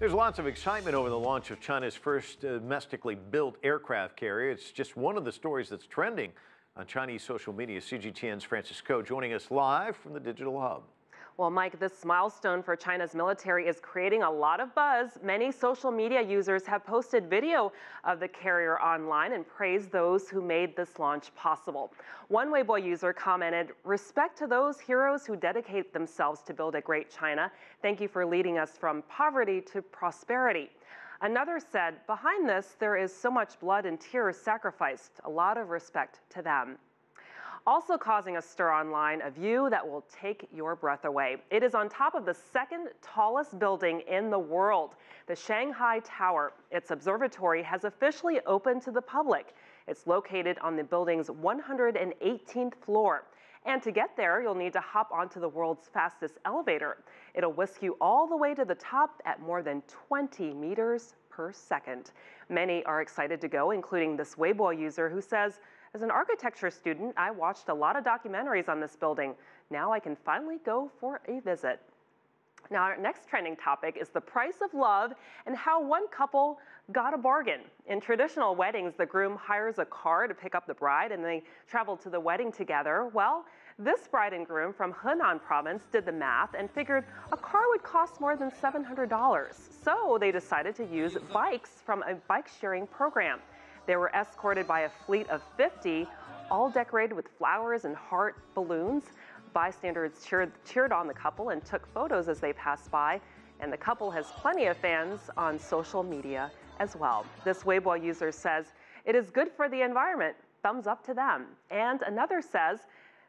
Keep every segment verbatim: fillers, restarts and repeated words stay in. There's lots of excitement over the launch of China's first domestically built aircraft carrier. It's just one of the stories that's trending on Chinese social media. C G T N's Frances Kuo joining us live from the Digital Hub. Well, Mike, this milestone for China's military is creating a lot of buzz. Many social media users have posted video of the carrier online and praised those who made this launch possible. One Weibo user commented, "Respect to those heroes who dedicate themselves to build a great China. Thank you for leading us from poverty to prosperity." Another said, "Behind this, there is so much blood and tears sacrificed. A lot of respect to them." Also causing a stir online, a view that will take your breath away. It is on top of the second tallest building in the world, the Shanghai Tower. Its observatory has officially opened to the public. It's located on the building's one hundred eighteenth floor. And to get there, you'll need to hop onto the world's fastest elevator. It'll whisk you all the way to the top at more than twenty meters per second. Many are excited to go, including this Weibo user who says, "As an architecture student, I watched a lot of documentaries on this building. Now I can finally go for a visit." Now, our next trending topic is the price of love and how one couple got a bargain. In traditional weddings, the groom hires a car to pick up the bride and they travel to the wedding together. Well, this bride and groom from Hunan province did the math and figured a car would cost more than seven hundred dollars. So they decided to use bikes from a bike sharing program. They were escorted by a fleet of fifty, all decorated with flowers and heart balloons. Bystanders cheered, cheered on the couple and took photos as they passed by. And the couple has plenty of fans on social media as well. This Weibo user says, "It is good for the environment. Thumbs up to them." And another says,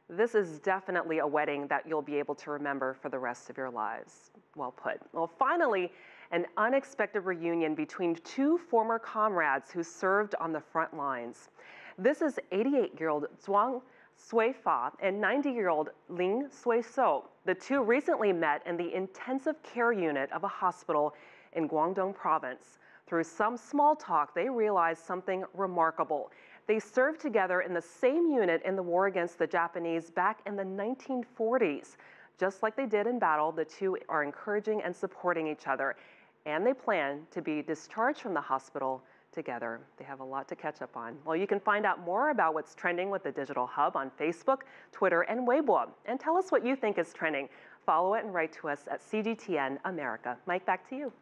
"This is definitely a wedding that you'll be able to remember for the rest of your lives." Well put. Well, finally, an unexpected reunion between two former comrades who served on the front lines. This is eighty-eight-year-old Zhuang Sui Fa and ninety-year-old Ling Sui So. The two recently met in the intensive care unit of a hospital in Guangdong province. Through some small talk, they realized something remarkable. They served together in the same unit in the war against the Japanese back in the nineteen forties. Just like they did in battle, the two are encouraging and supporting each other. And they plan to be discharged from the hospital together. They have a lot to catch up on. Well, you can find out more about what's trending with the Digital Hub on Facebook, Twitter, and Weibo. And tell us what you think is trending. Follow it and write to us at C G T N America. Mike, back to you.